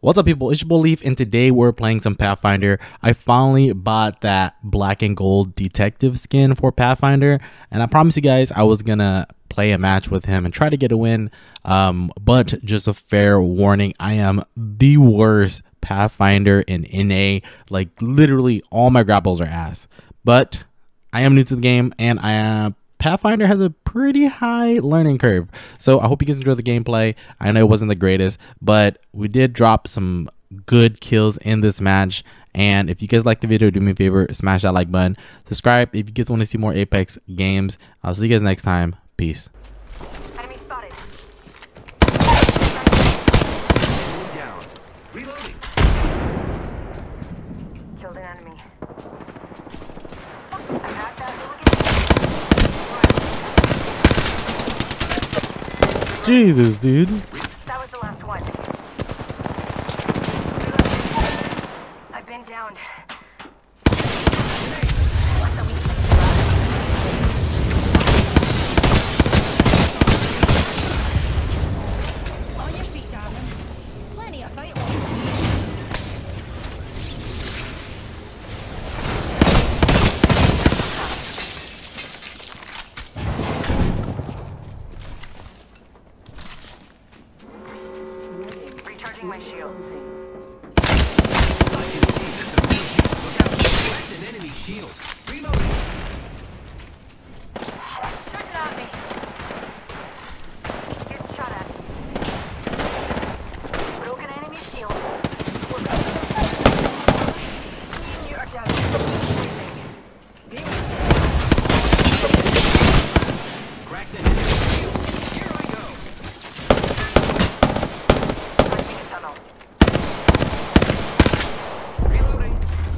What's up, people? It's your boy Leaf, and today we're playing some Pathfinder. I finally bought that black and gold detective skin for Pathfinder, and I promised you guys I was gonna play a match with him and try to get a win, but just a fair warning, I am the worst Pathfinder in NA. Like, literally all my grapples are ass, but I am new to the game, and Pathfinder has a pretty high learning curve, so I hope you guys enjoy the gameplay. I know it wasn't the greatest, but we did drop some good kills in this match, and if you guys like the video, do me a favor, smash that like button, subscribe if you guys want to see more Apex games. I'll see you guys next time. Peace. Enemy spotted. Down. Reloading. Killed an enemy. Jesus, dude. That was the last one. I've been downed. On your feet, darling. Plenty of fight my shields. I can see that the real shield. Look out, that's an enemy shield. Reloading. That shouldn't on me. Get shot at. Broken enemy shield. You are down. Cracked an enemy shield. Here I go.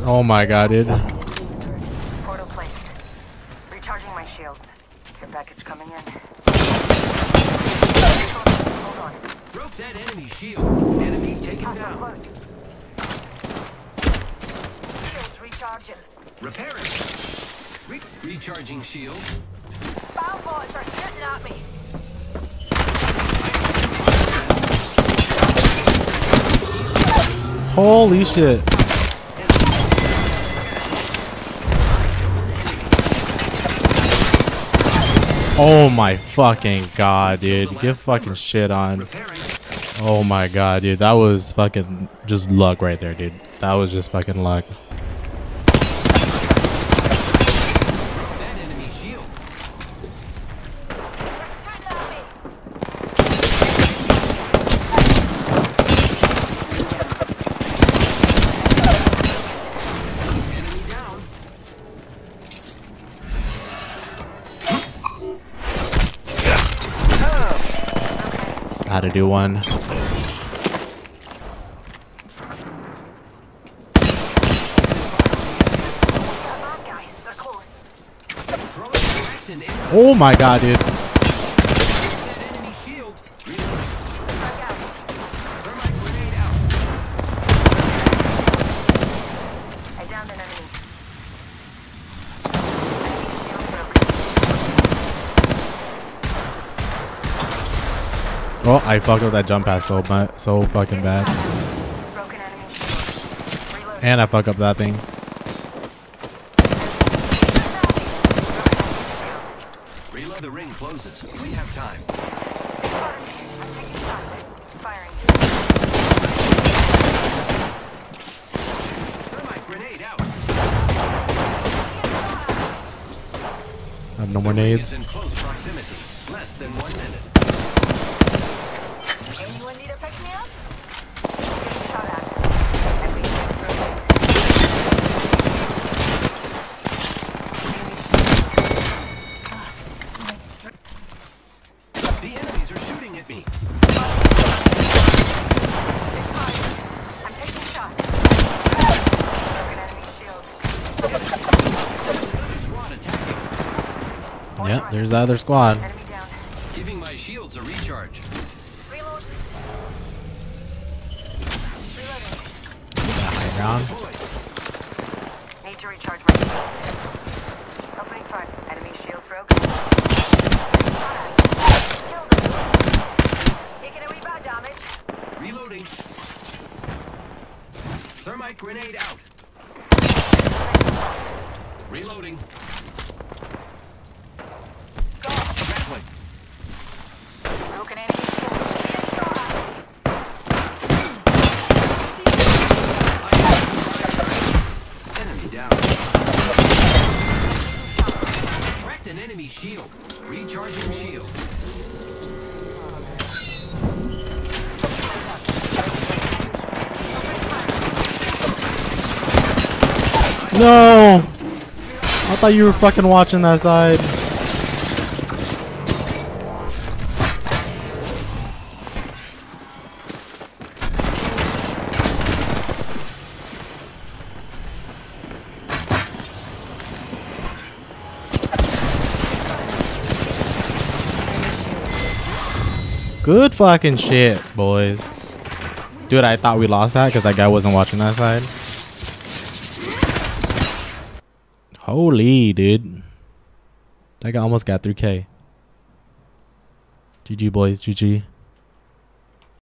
Oh my god, dude. Portal placed. Recharging my shields. Your package coming in. Hold on. Broke that enemy shield. Enemy taken down. Shields recharging. Repairing. Recharging shield. Bound boys are shooting at me. Holy shit. Oh my fucking god, dude. Get fucking shit on. Oh my god, dude. That was fucking just luck right there, dude. That was just fucking luck. That enemy shield. Enemy down. How to do one. Oh my god, dude. Oh, I fucked up that jump pass so fucking bad. And I fucked up that thing. Reload, the ring closes. We have time. Thermite grenade out. I have no more nades. In close proximity. Less than 1 minute. Anyone need a pick me up? Getting shot at. The enemies are shooting at me. I'm taking shots. Broken enemy shield. Another squad attacking. Yep, there's the other squad. Enemy down. Giving my shields a recharge. Need to recharge my shield. Opening front. Enemy shield broken. Killed him. Taking away bad damage. Reloading. Frostbite grenade out. Reloading. Grappling. Broken enemy shield. Get shot. Enemy down. Cracked an enemy shield. Recharging shield. No! I thought you were fucking watching that side. Good fucking shit, boys. Dude, I thought we lost that because that guy wasn't watching that side. Holy, dude. That guy almost got 3K. GG, boys. GG.